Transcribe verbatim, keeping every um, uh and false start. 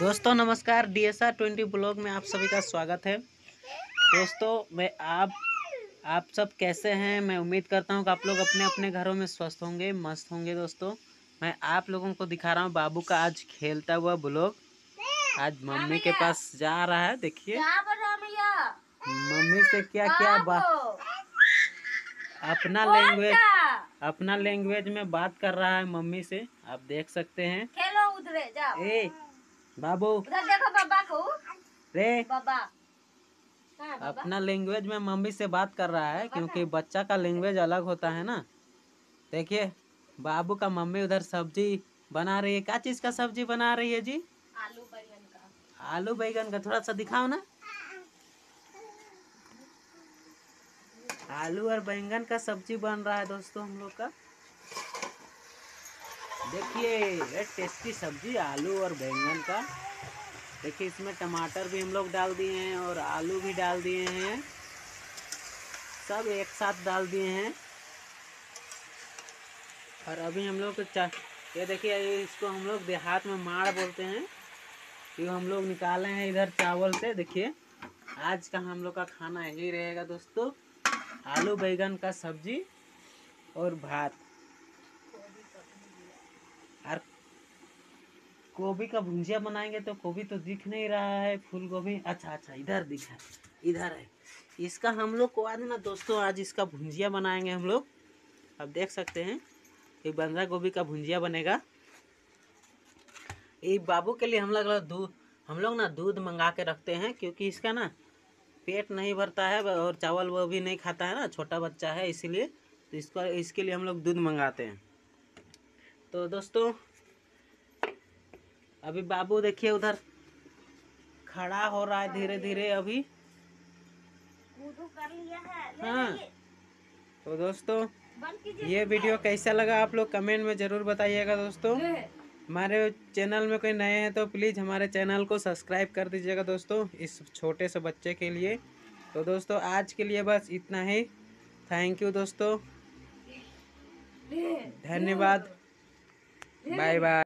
दोस्तों नमस्कार, D S R twenty blog में आप सभी का स्वागत है। दोस्तों मैं आप आप सब कैसे हैं? मैं उम्मीद करता हूं कि आप लोग अपने अपने घरों में स्वस्थ होंगे, मस्त होंगे। दोस्तों मैं आप लोगों को दिखा रहा हूं बाबू का आज खेलता हुआ ब्लॉग। आज मम्मी के पास जा रहा है, देखिए मम्मी से क्या क्या बात, अपना लैंग्वेज अपना लैंग्वेज में बात कर रहा है मम्मी से। आप देख सकते हैं। खेलो उधरे जाओ। ए बाबू उधर देखो बाबा को। रे बाबा अपना लैंग्वेज में मम्मी से बात कर रहा है, क्योंकि बच्चा का लैंग्वेज अलग होता है ना। देखिए बाबू का मम्मी उधर सब्जी बना रही है। क्या चीज का सब्जी बना रही है जी? आलू बैगन का। आलू बैगन का थोड़ा सा दिखाओ ना। आलू और बैंगन का सब्जी बन रहा है दोस्तों हम लोग का। देखिए ये टेस्टी सब्जी आलू और बैंगन का। देखिए इसमें टमाटर भी हम लोग डाल दिए हैं और आलू भी डाल दिए हैं, सब एक साथ डाल दिए हैं। और अभी हम लोग तो ये देखिए, इसको हम लोग देहात में माड़ बोलते हैं, ये हम लोग निकाले हैं इधर चावल से। देखिए आज का हम लोग का खाना यही रहेगा दोस्तों, आलू बैंगन का सब्जी और भात और गोभी का भुजिया बनाएंगे। तो गोभी तो दिख नहीं रहा है, फूल गोभी। अच्छा अच्छा इधर दिखा, इधर है। इसका हम लोग को आज ना दोस्तों, आज इसका भुजिया बनाएंगे हम लोग। अब देख सकते हैं ये बंधा गोभी का भुजिया बनेगा। ये बाबू के लिए हम लोग दूध हम लोग ना दूध मंगा के रखते हैं, क्योंकि इसका ना पेट नहीं भरता है और चावल वो भी नहीं खाता है ना, छोटा बच्चा है, इसीलिए तो इसको इसके लिए हम लोग दूध मंगाते हैं। तो दोस्तों अभी बाबू देखिए उधर खड़ा हो रहा है धीरे धीरे, अभी कर लिया है। हाँ तो दोस्तों ये वीडियो कैसा लगा आप लोग कमेंट में ज़रूर बताइएगा। दोस्तों हमारे चैनल में कोई नए हैं तो प्लीज़ हमारे चैनल को सब्सक्राइब कर दीजिएगा दोस्तों, इस छोटे से बच्चे के लिए। तो दोस्तों आज के लिए बस इतना ही। थैंक यू दोस्तों, धन्यवाद, बाय बाय।